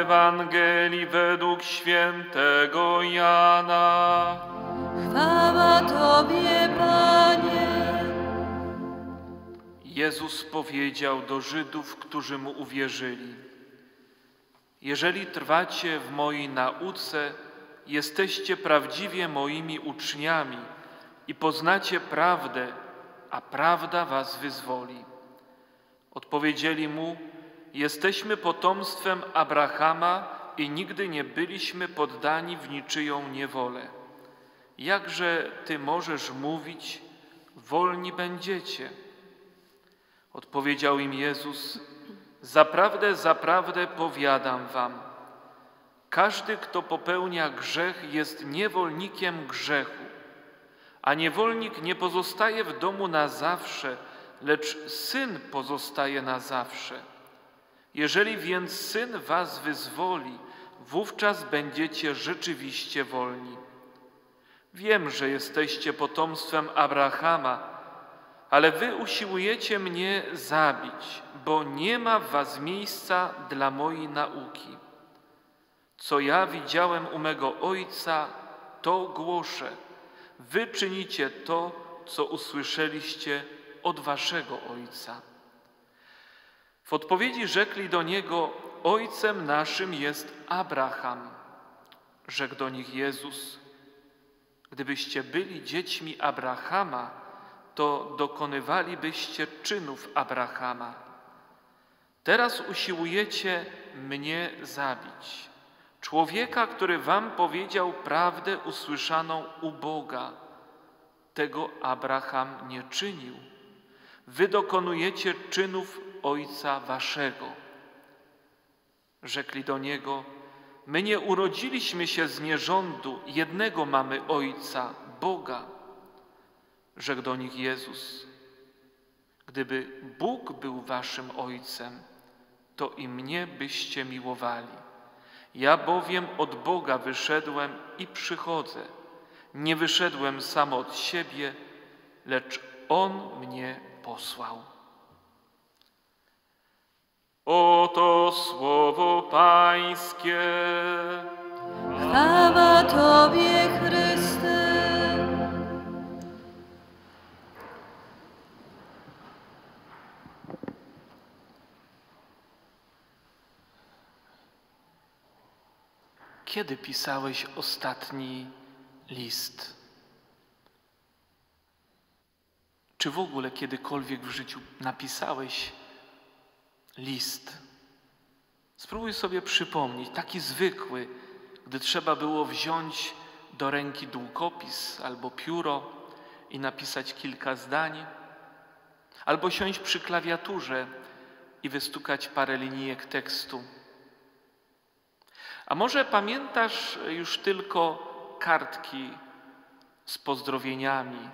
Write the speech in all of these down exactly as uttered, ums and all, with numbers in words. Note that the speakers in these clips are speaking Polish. Ewangelii według świętego Jana. Chwała Tobie, Panie. Jezus powiedział do Żydów, którzy Mu uwierzyli: jeżeli trwacie w mojej nauce, jesteście prawdziwie moimi uczniami i poznacie prawdę, a prawda was wyzwoli. Odpowiedzieli Mu: jesteśmy potomstwem Abrahama i nigdy nie byliśmy poddani w niczyją niewolę. Jakże Ty możesz mówić: wolni będziecie? Odpowiedział im Jezus: zaprawdę, zaprawdę powiadam wam, każdy, kto popełnia grzech, jest niewolnikiem grzechu. A niewolnik nie pozostaje w domu na zawsze, lecz syn pozostaje na zawsze. Jeżeli więc syn was wyzwoli, wówczas będziecie rzeczywiście wolni. Wiem, że jesteście potomstwem Abrahama, ale wy usiłujecie mnie zabić, bo nie ma w was miejsca dla mojej nauki. Co ja widziałem u mego Ojca, to głoszę. Wy czynicie to, co usłyszeliście od waszego Ojca. W odpowiedzi rzekli do Niego: Ojcem naszym jest Abraham. Rzekł do nich Jezus: gdybyście byli dziećmi Abrahama, to dokonywalibyście czynów Abrahama. Teraz usiłujecie mnie zabić, człowieka, który wam powiedział prawdę usłyszaną u Boga. Tego Abraham nie czynił. Wy dokonujecie czynów Ojca waszego. Rzekli do Niego: my nie urodziliśmy się z nierządu, jednego mamy Ojca, Boga. Rzekł do nich Jezus: gdyby Bóg był waszym Ojcem, to i mnie byście miłowali. Ja bowiem od Boga wyszedłem i przychodzę. Nie wyszedłem sam od siebie, lecz On mnie posłał. Oto słowo Pańskie. Chwała Tobie, Chryste. Kiedy pisałeś ostatni list? Czy w ogóle kiedykolwiek w życiu napisałeś list? Spróbuj sobie przypomnieć, taki zwykły, gdy trzeba było wziąć do ręki długopis albo pióro i napisać kilka zdań, albo siąść przy klawiaturze i wystukać parę linijek tekstu. A może pamiętasz już tylko kartki z pozdrowieniami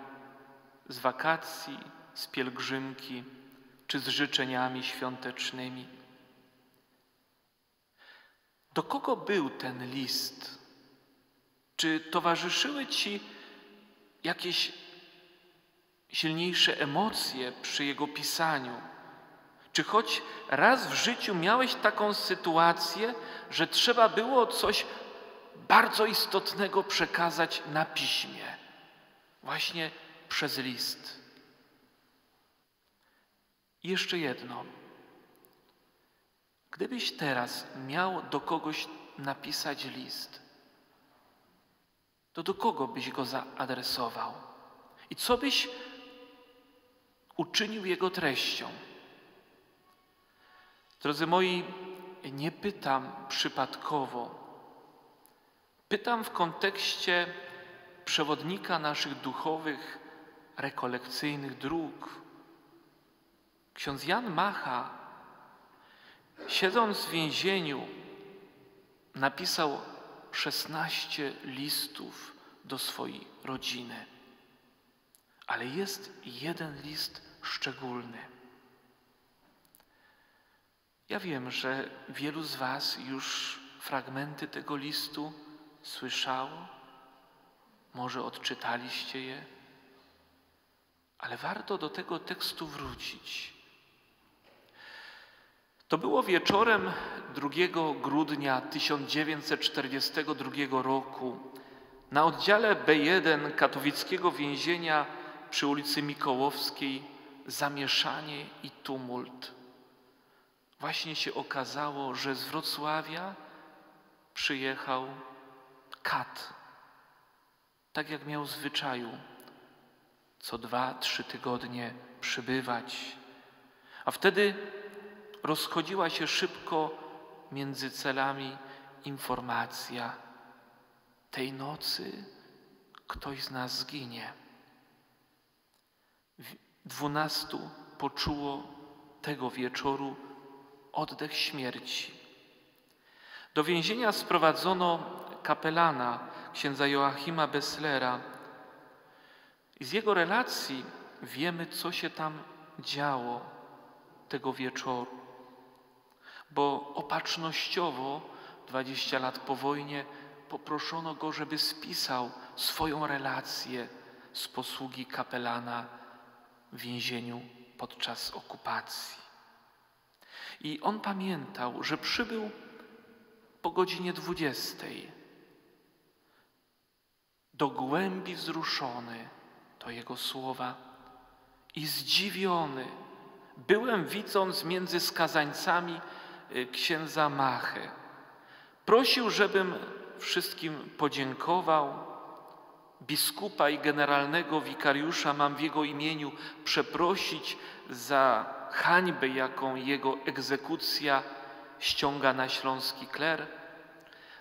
z wakacji, z pielgrzymki czy z życzeniami świątecznymi? Do kogo był ten list? Czy towarzyszyły ci jakieś silniejsze emocje przy jego pisaniu? Czy choć raz w życiu miałeś taką sytuację, że trzeba było coś bardzo istotnego przekazać na piśmie, właśnie przez list? I jeszcze jedno. Gdybyś teraz miał do kogoś napisać list, to do kogo byś go zaadresował? I co byś uczynił jego treścią? Drodzy moi, nie pytam przypadkowo. Pytam w kontekście przewodnika naszych duchowych, rekolekcyjnych dróg. Ksiądz Jan Macha, siedząc w więzieniu, napisał szesnaście listów do swojej rodziny. Ale jest jeden list szczególny. Ja wiem, że wielu z was już fragmenty tego listu słyszało, może odczytaliście je, ale warto do tego tekstu wrócić. To było wieczorem drugiego grudnia tysiąc dziewięćset czterdziestego drugiego roku na oddziale B jeden katowickiego więzienia przy ulicy Mikołowskiej zamieszanie i tumult. Właśnie się okazało, że z Wrocławia przyjechał kat, tak jak miał w zwyczaju, co dwa, trzy tygodnie przybywać. A wtedy rozchodziła się szybko między celami informacja: tej nocy ktoś z nas zginie. Dwunastu poczuło tego wieczoru oddech śmierci. Do więzienia sprowadzono kapelana, księdza Joachima Besslera. I z jego relacji wiemy, co się tam działo tego wieczoru. Bo opatrznościowo, dwadzieścia lat po wojnie, poproszono go, żeby spisał swoją relację z posługi kapelana w więzieniu podczas okupacji. I on pamiętał, że przybył po godzinie dwudziestej. Do głębi wzruszony, to jego słowa, i zdziwiony byłem, widząc między skazańcami księdza Machę. Prosił, żebym wszystkim podziękował. Biskupa i generalnego wikariusza mam w jego imieniu przeprosić za hańbę, jaką jego egzekucja ściąga na śląski kler.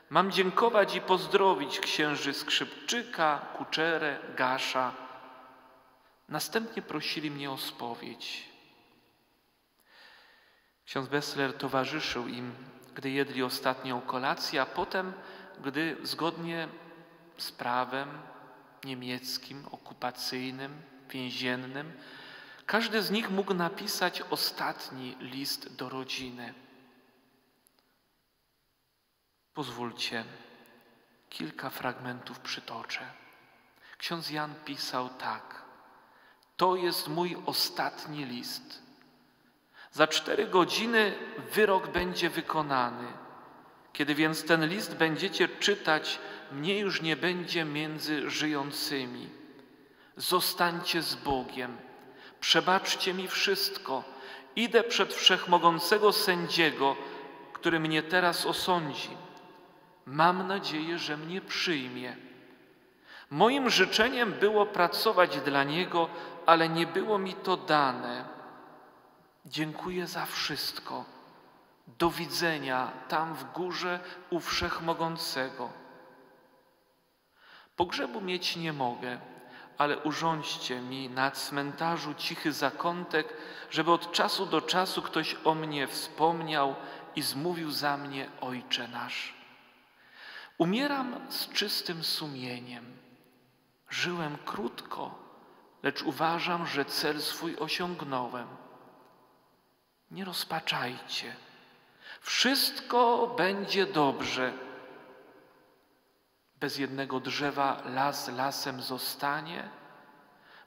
Mam dziękować i pozdrowić księży Skrzypczyka, Kuczerę, Gasza. Następnie prosili mnie o spowiedź. Ksiądz Bessler towarzyszył im, gdy jedli ostatnią kolację, a potem, gdy zgodnie z prawem niemieckim, okupacyjnym, więziennym, każdy z nich mógł napisać ostatni list do rodziny. Pozwólcie, kilka fragmentów przytoczę. Ksiądz Jan pisał tak: to jest mój ostatni list. Za cztery godziny wyrok będzie wykonany. Kiedy więc ten list będziecie czytać, mnie już nie będzie między żyjącymi. Zostańcie z Bogiem. Przebaczcie mi wszystko. Idę przed wszechmogącego sędziego, który mnie teraz osądzi. Mam nadzieję, że mnie przyjmie. Moim życzeniem było pracować dla niego, ale nie było mi to dane. Dziękuję za wszystko. Do widzenia tam w górze u Wszechmogącego. Pogrzebu mieć nie mogę, ale urządźcie mi na cmentarzu cichy zakątek, żeby od czasu do czasu ktoś o mnie wspomniał i zmówił za mnie Ojcze nasz. Umieram z czystym sumieniem. Żyłem krótko, lecz uważam, że cel swój osiągnąłem. Nie rozpaczajcie. Wszystko będzie dobrze. Bez jednego drzewa las lasem zostanie,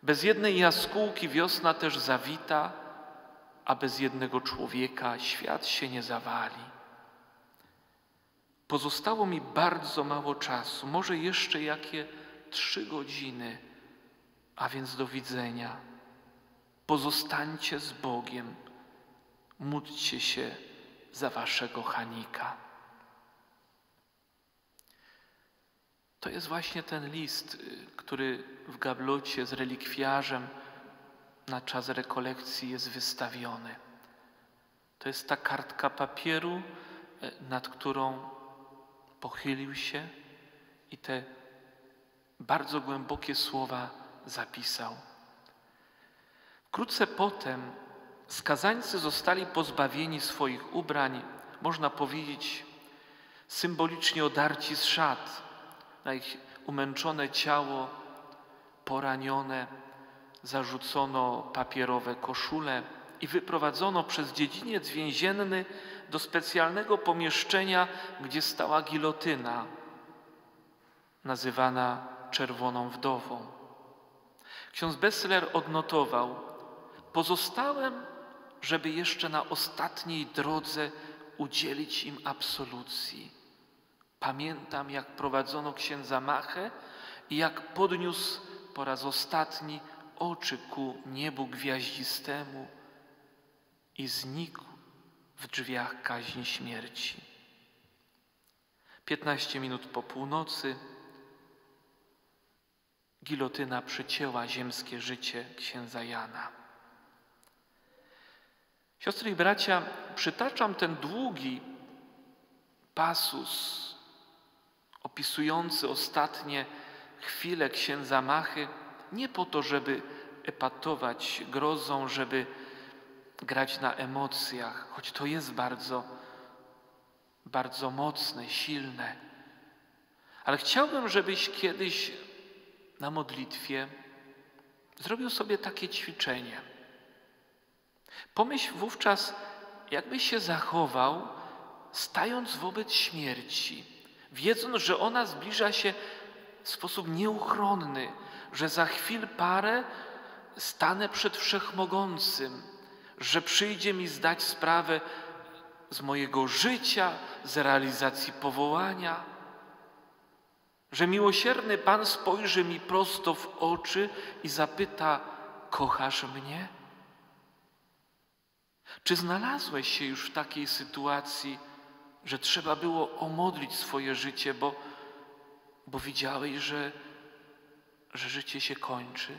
bez jednej jaskółki wiosna też zawita, a bez jednego człowieka świat się nie zawali. Pozostało mi bardzo mało czasu, może jeszcze jakie trzy godziny, a więc do widzenia. Pozostańcie z Bogiem, módlcie się za waszego Hanika. To jest właśnie ten list, który w gablocie z relikwiarzem na czas rekolekcji jest wystawiony. To jest ta kartka papieru, nad którą pochylił się i te bardzo głębokie słowa zapisał. Wkrótce potem skazańcy zostali pozbawieni swoich ubrań, można powiedzieć symbolicznie odarci z szat. Na ich umęczone ciało, poranione, zarzucono papierowe koszule i wyprowadzono przez dziedziniec więzienny do specjalnego pomieszczenia, gdzie stała gilotyna, nazywana Czerwoną Wdową. Ksiądz Bessler odnotował: pozostałem żeby jeszcze na ostatniej drodze udzielić im absolucji. Pamiętam, jak prowadzono księdza Machę i jak podniósł po raz ostatni oczy ku niebu gwiaździstemu i znikł w drzwiach kaźni śmierci. Piętnaście minut po północy gilotyna przycięła ziemskie życie księdza Jana. Siostry i bracia, przytaczam ten długi pasus opisujący ostatnie chwile księdza Machy nie po to, żeby epatować grozą, żeby grać na emocjach, choć to jest bardzo, bardzo mocne, silne. Ale chciałbym, żebyś kiedyś na modlitwie zrobił sobie takie ćwiczenie. Pomyśl wówczas, jakbyś się zachował, stając wobec śmierci, wiedząc, że ona zbliża się w sposób nieuchronny, że za chwil parę stanę przed Wszechmogącym, że przyjdzie mi zdać sprawę z mojego życia, z realizacji powołania, że miłosierny Pan spojrzy mi prosto w oczy i zapyta: kochasz mnie? Czy znalazłeś się już w takiej sytuacji, że trzeba było omodlić swoje życie, bo, bo widziałeś, że, że życie się kończy?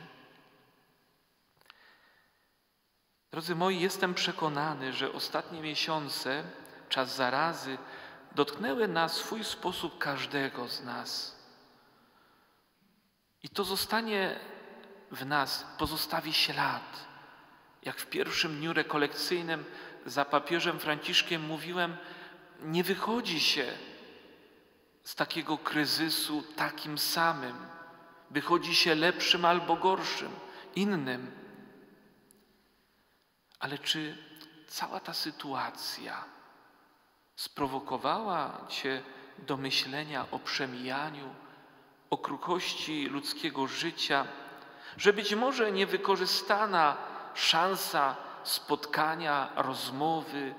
Drodzy moi, jestem przekonany, że ostatnie miesiące, czas zarazy, dotknęły na swój sposób każdego z nas. I to zostanie w nas, pozostawi ślad. Jak w pierwszym dniu rekolekcyjnym za papieżem Franciszkiem mówiłem, nie wychodzi się z takiego kryzysu takim samym. Wychodzi się lepszym albo gorszym, innym. Ale czy cała ta sytuacja sprowokowała cię do myślenia o przemijaniu, o kruchości ludzkiego życia, że być może niewykorzystana szansa spotkania, rozmowy,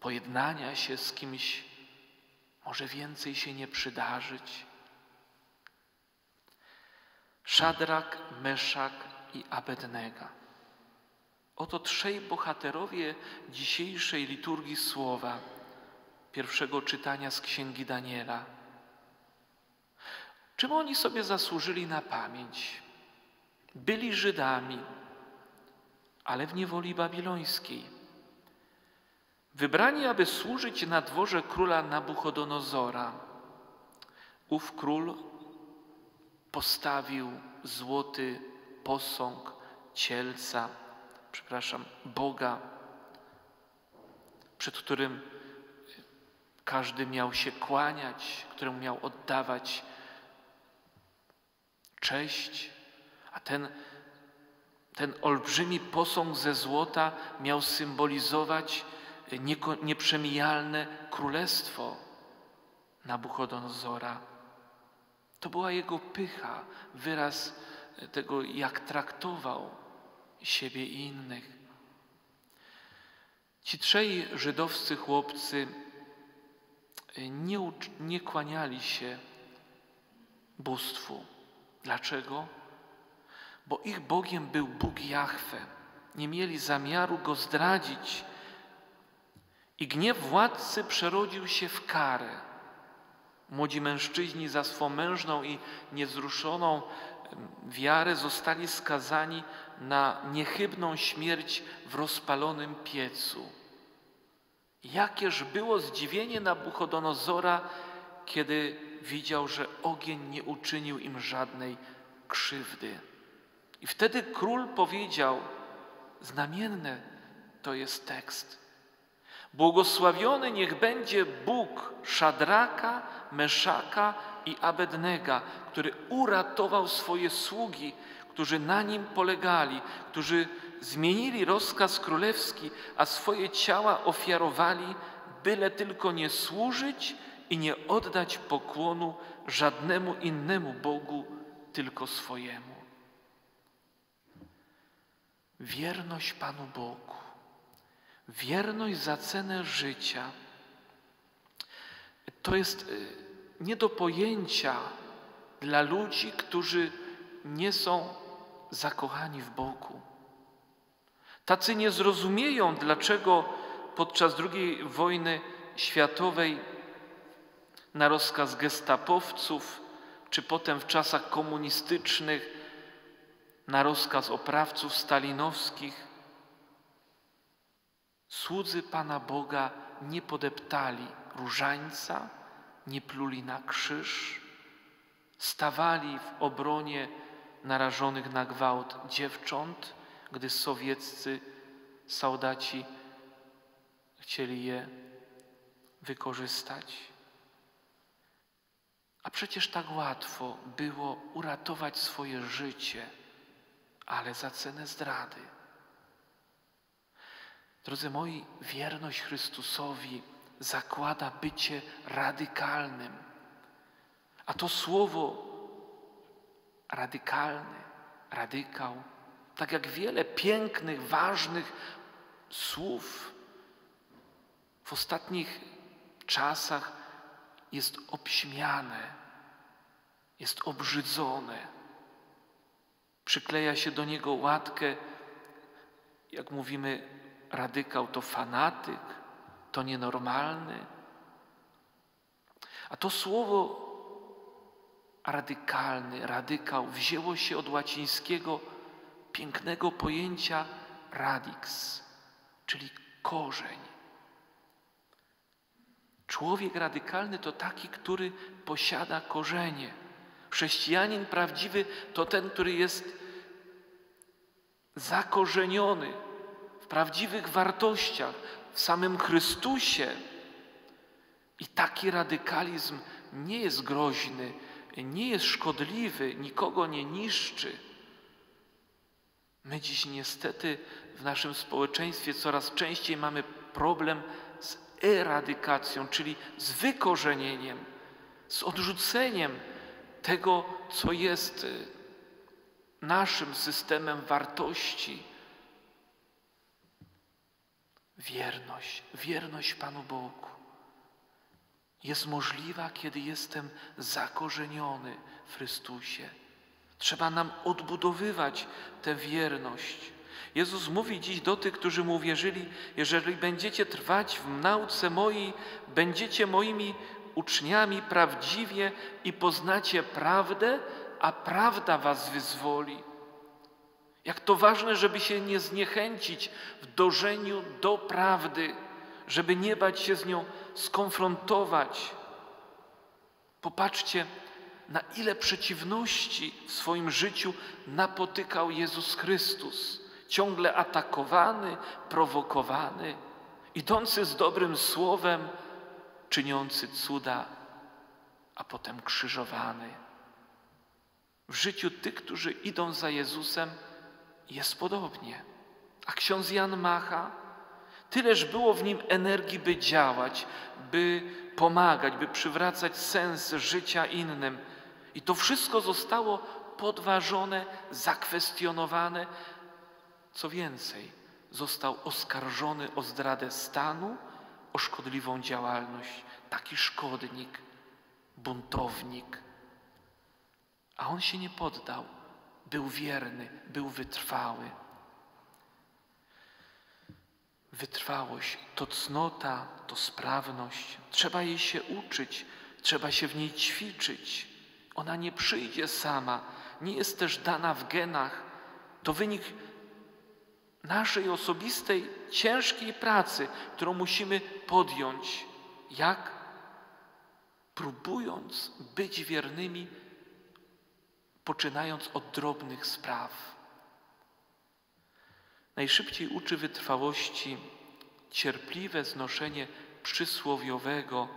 pojednania się z kimś może więcej się nie przydarzyć? Szadrak, Meszak i Abednego. Oto trzej bohaterowie dzisiejszej liturgii Słowa, pierwszego czytania z Księgi Daniela. Czym oni sobie zasłużyli na pamięć? Byli Żydami, ale w niewoli babilońskiej. Wybrani, aby służyć na dworze króla Nabuchodonozora. Ów król postawił złoty posąg cielca, przepraszam, Boga, przed którym każdy miał się kłaniać, któremu miał oddawać cześć, a ten Ten olbrzymi posąg ze złota miał symbolizować nieprzemijalne królestwo Nabuchodonozora. To była jego pycha, wyraz tego, jak traktował siebie i innych. Ci trzej żydowscy chłopcy nie, nie kłaniali się bóstwu. Dlaczego? Bo ich Bogiem był Bóg Jahwe. Nie mieli zamiaru Go zdradzić. I gniew władcy przerodził się w karę. Młodzi mężczyźni za swą mężną i niewzruszoną wiarę zostali skazani na niechybną śmierć w rozpalonym piecu. Jakież było zdziwienie Nabuchodonozora, kiedy widział, że ogień nie uczynił im żadnej krzywdy. I wtedy król powiedział, znamienny to jest tekst: błogosławiony niech będzie Bóg Szadraka, Meszaka i Abednego, który uratował swoje sługi, którzy na nim polegali, którzy zmienili rozkaz królewski, a swoje ciała ofiarowali, byle tylko nie służyć i nie oddać pokłonu żadnemu innemu Bogu, tylko swojemu. Wierność Panu Bogu, Wierność za cenę życia. To jest nie do pojęcia dla ludzi, którzy nie są zakochani w Bogu. Tacy nie zrozumieją, dlaczego podczas drugiej wojny światowej na rozkaz gestapowców, czy potem w czasach komunistycznych, na rozkaz oprawców stalinowskich, słudzy Pana Boga nie podeptali różańca, nie pluli na krzyż, stawali w obronie narażonych na gwałt dziewcząt, gdy sowieccy soldaci chcieli je wykorzystać. A przecież tak łatwo było uratować swoje życie, ale za cenę zdrady. Drodzy moi, wierność Chrystusowi zakłada bycie radykalnym. A to słowo radykalny, radykał, tak jak wiele pięknych, ważnych słów w ostatnich czasach jest obśmiane, jest obrzydzone. Przykleja się do niego łatkę, jak mówimy, radykał to fanatyk, to nienormalny. A to słowo radykalny, radykał wzięło się od łacińskiego pięknego pojęcia radix, czyli korzeń. Człowiek radykalny to taki, który posiada korzenie. Chrześcijanin prawdziwy to ten, który jest zakorzeniony w prawdziwych wartościach, w samym Chrystusie. I taki radykalizm nie jest groźny, nie jest szkodliwy, nikogo nie niszczy. My dziś niestety w naszym społeczeństwie coraz częściej mamy problem z eradykacją, czyli z wykorzenieniem, z odrzuceniem tego, co jest naszym systemem wartości. Wierność, wierność Panu Bogu jest możliwa, kiedy jestem zakorzeniony w Chrystusie. Trzeba nam odbudowywać tę wierność. Jezus mówi dziś do tych, którzy Mu uwierzyli: jeżeli będziecie trwać w nauce mojej, będziecie moimi uczniami prawdziwie i poznacie prawdę, a prawda was wyzwoli. Jak to ważne, żeby się nie zniechęcić w dążeniu do prawdy, żeby nie bać się z nią skonfrontować. Popatrzcie, na ile przeciwności w swoim życiu napotykał Jezus Chrystus. Ciągle atakowany, prowokowany, idący z dobrym słowem, czyniący cuda, a potem krzyżowany. W życiu tych, którzy idą za Jezusem, jest podobnie. A ksiądz Jan Macha, tyleż było w nim energii, by działać, by pomagać, by przywracać sens życia innym. I to wszystko zostało podważone, zakwestionowane. Co więcej, został oskarżony o zdradę stanu, o szkodliwą działalność. Taki szkodnik, buntownik. A on się nie poddał. Był wierny, był wytrwały. Wytrwałość to cnota, to sprawność. Trzeba jej się uczyć, trzeba się w niej ćwiczyć. Ona nie przyjdzie sama, nie jest też dana w genach. To wynik naszej osobistej, ciężkiej pracy, którą musimy podjąć. Jak? Próbując być wiernymi, poczynając od drobnych spraw. Najszybciej uczy wytrwałości cierpliwe znoszenie przysłowiowego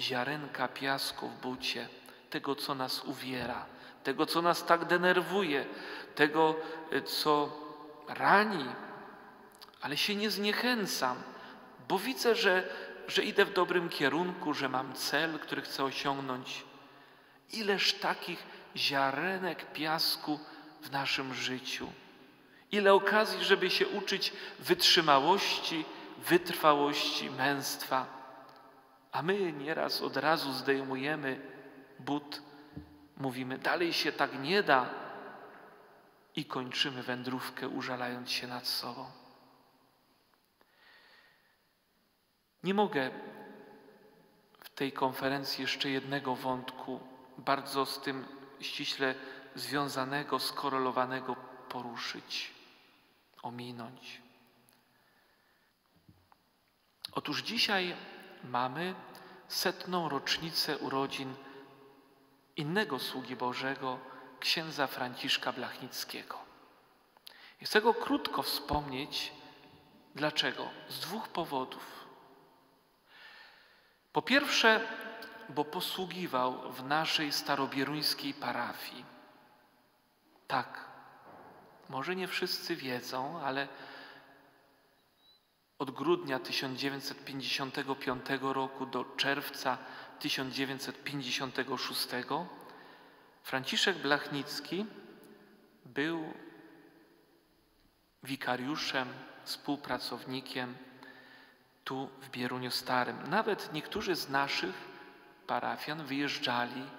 ziarenka piasku w bucie, tego, co nas uwiera, tego, co nas tak denerwuje, tego, co rani. Ale się nie zniechęcam, bo widzę, że, że idę w dobrym kierunku, że mam cel, który chcę osiągnąć. Ileż takich ziarenek piasku w naszym życiu. Ile okazji, żeby się uczyć wytrzymałości, wytrwałości męstwa. A my nieraz od razu zdejmujemy but, mówimy, dalej się tak nie da i kończymy wędrówkę, użalając się nad sobą. Nie mogę w tej konferencji jeszcze jednego wątku, bardzo z tym ściśle związanego, skorelowanego poruszyć, ominąć. Otóż dzisiaj mamy setną rocznicę urodzin innego sługi Bożego, księdza Franciszka Blachnickiego. I chcę go krótko wspomnieć. Dlaczego? Z dwóch powodów. Po pierwsze, bo posługiwał w naszej starobieruńskiej parafii. Tak, może nie wszyscy wiedzą, ale od grudnia tysiąc dziewięćset pięćdziesiątego piątego roku do czerwca tysiąc dziewięćset pięćdziesiątego szóstego Franciszek Blachnicki był wikariuszem, współpracownikiem tu w Bieruniu Starym. Nawet niektórzy z naszych parafian wyjeżdżali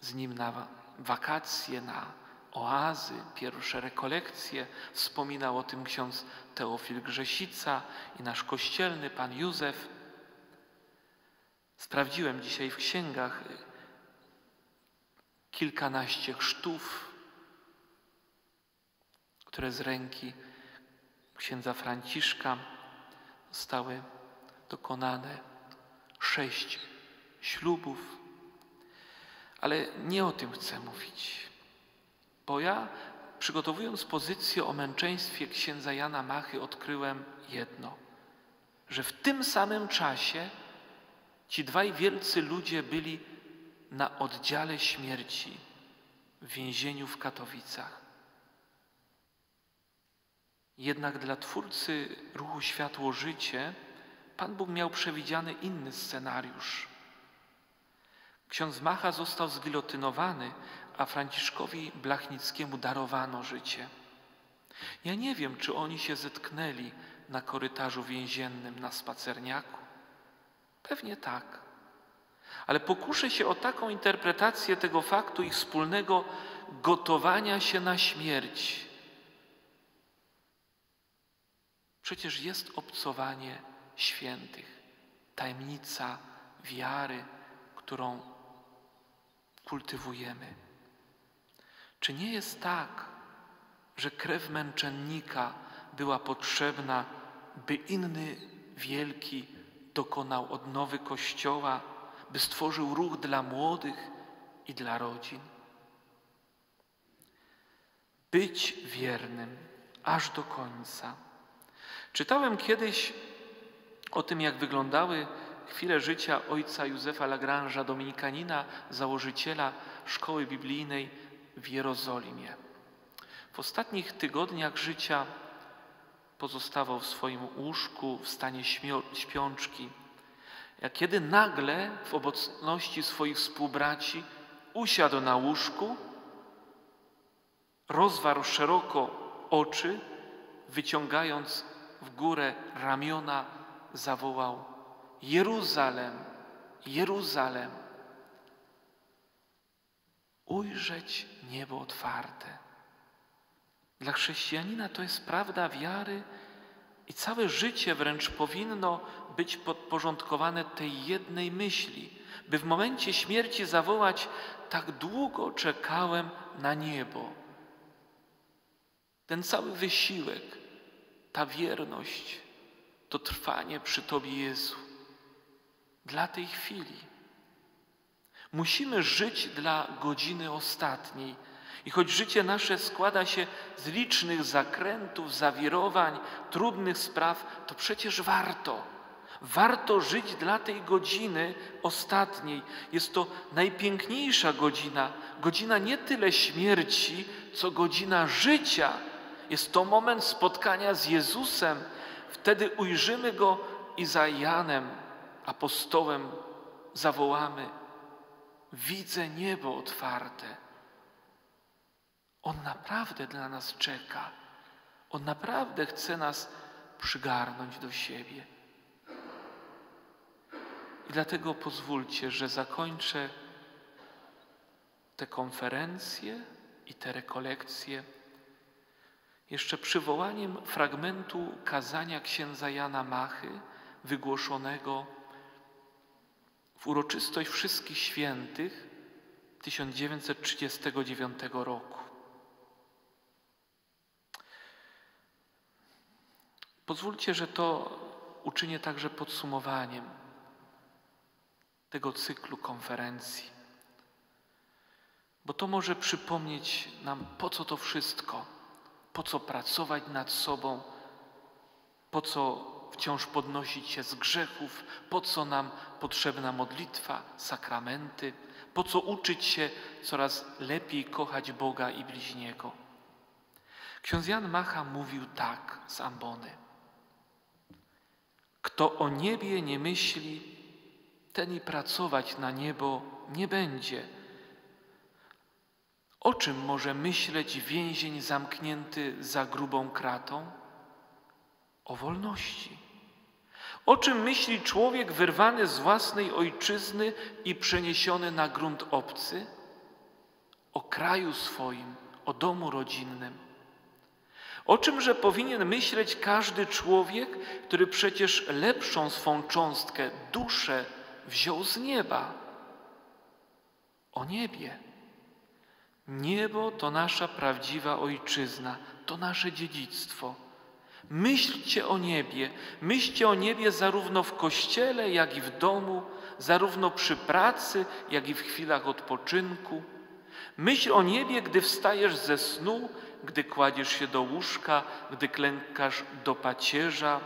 z nim na wakacje, na oazy, pierwsze rekolekcje. Wspominał o tym ksiądz Teofil Grzesica i nasz kościelny pan Józef. Sprawdziłem dzisiaj w księgach kilkanaście chrztów, które z ręki księdza Franciszka zostały dokonane, sześć ślubów. Ale nie o tym chcę mówić, bo ja, przygotowując pozycję o męczeństwie księdza Jana Machy, odkryłem jedno, że w tym samym czasie ci dwaj wielcy ludzie byli na oddziale śmierci w więzieniu w Katowicach. Jednak dla twórcy ruchu Światło-Życie Pan Bóg miał przewidziany inny scenariusz. Ksiądz Macha został zgilotynowany, a Franciszkowi Blachnickiemu darowano życie. Ja nie wiem, czy oni się zetknęli na korytarzu więziennym, na spacerniaku. Pewnie tak. Ale pokuszę się o taką interpretację tego faktu ich wspólnego gotowania się na śmierć. Przecież jest obcowanie świętych, tajemnica wiary, którą kultywujemy. Czy nie jest tak, że krew męczennika była potrzebna, by inny wielki dokonał odnowy Kościoła, by stworzył ruch dla młodych i dla rodzin? Być wiernym aż do końca. Czytałem kiedyś o tym, jak wyglądały chwile życia ojca Józefa Lagrange'a, dominikanina, założyciela szkoły biblijnej w Jerozolimie. W ostatnich tygodniach życia pozostawał w swoim łóżku w stanie śpiączki, jak kiedy nagle w obecności swoich współbraci usiadł na łóżku, rozwarł szeroko oczy, wyciągając w górę ramiona, zawołał: Jeruzalem, Jeruzalem, ujrzeć niebo otwarte. Dla chrześcijanina to jest prawda wiary i całe życie wręcz powinno być podporządkowane tej jednej myśli, by w momencie śmierci zawołać: tak długo czekałem na niebo. Ten cały wysiłek, ta wierność, to trwanie przy Tobie, Jezu, dla tej chwili. Musimy żyć dla godziny ostatniej. I choć życie nasze składa się z licznych zakrętów, zawirowań, trudnych spraw, to przecież warto. Warto żyć dla tej godziny ostatniej. Jest to najpiękniejsza godzina. Godzina nie tyle śmierci, co godzina życia. Jest to moment spotkania z Jezusem. Wtedy ujrzymy Go i za Janem, apostołem, zawołamy: widzę niebo otwarte. On naprawdę dla nas czeka. On naprawdę chce nas przygarnąć do siebie. I dlatego pozwólcie, że zakończę te konferencje i te rekolekcje jeszcze przywołaniem fragmentu kazania księdza Jana Machy, wygłoszonego w uroczystość Wszystkich Świętych tysiąc dziewięćset trzydziestego dziewiątego roku. Pozwólcie, że to uczynię także podsumowaniem tego cyklu konferencji, bo to może przypomnieć nam, po co to wszystko, po co pracować nad sobą, po co wciąż podnosić się z grzechów, po co nam potrzebna modlitwa, sakramenty, po co uczyć się coraz lepiej kochać Boga i bliźniego. Ksiądz Jan Macha mówił tak z ambony: kto o niebie nie myśli, ten i pracować na niebo nie będzie. O czym może myśleć więzień zamknięty za grubą kratą? O wolności. O czym myśli człowiek wyrwany z własnej ojczyzny i przeniesiony na grunt obcy? O kraju swoim, o domu rodzinnym. O czymże powinien myśleć każdy człowiek, który przecież lepszą swą cząstkę, duszę wziął z nieba? O niebie. Niebo to nasza prawdziwa ojczyzna, to nasze dziedzictwo. Myślcie o niebie, myślcie o niebie zarówno w kościele, jak i w domu, zarówno przy pracy, jak i w chwilach odpoczynku. Myśl o niebie, gdy wstajesz ze snu, gdy kładziesz się do łóżka, gdy klękasz do pacierza.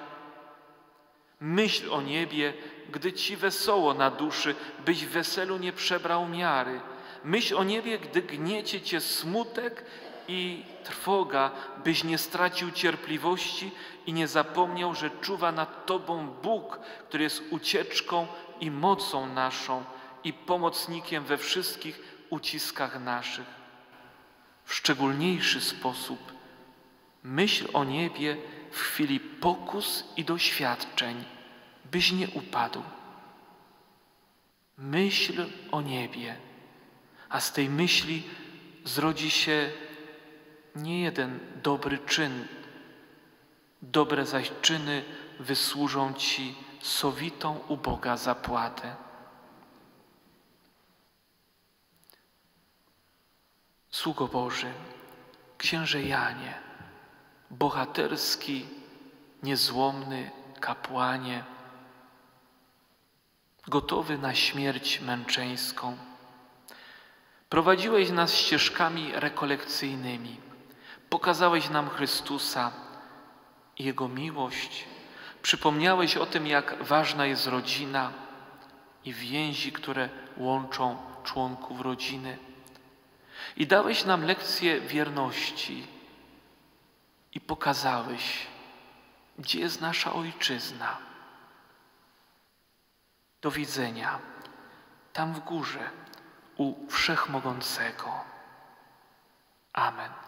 Myśl o niebie, gdy ci wesoło na duszy, byś w weselu nie przebrał miary. Myśl o niebie, gdy gniecie cię smutek i trwoga, byś nie stracił cierpliwości i nie zapomniał, że czuwa nad tobą Bóg, który jest ucieczką i mocą naszą i pomocnikiem we wszystkich uciskach naszych. W szczególniejszy sposób myśl o niebie w chwili pokus i doświadczeń, byś nie upadł. Myśl o niebie, a z tej myśli zrodzi się nie jeden dobry czyn, dobre zaś czyny wysłużą ci sowitą u Boga zapłatę. Sługo Boży, księże Janie, bohaterski, niezłomny kapłanie, gotowy na śmierć męczeńską, prowadziłeś nas ścieżkami rekolekcyjnymi. Pokazałeś nam Chrystusa i Jego miłość. Przypomniałeś o tym, jak ważna jest rodzina i więzi, które łączą członków rodziny. I dałeś nam lekcję wierności i pokazałeś, gdzie jest nasza ojczyzna. Do widzenia tam w górze u Wszechmogącego. Amen.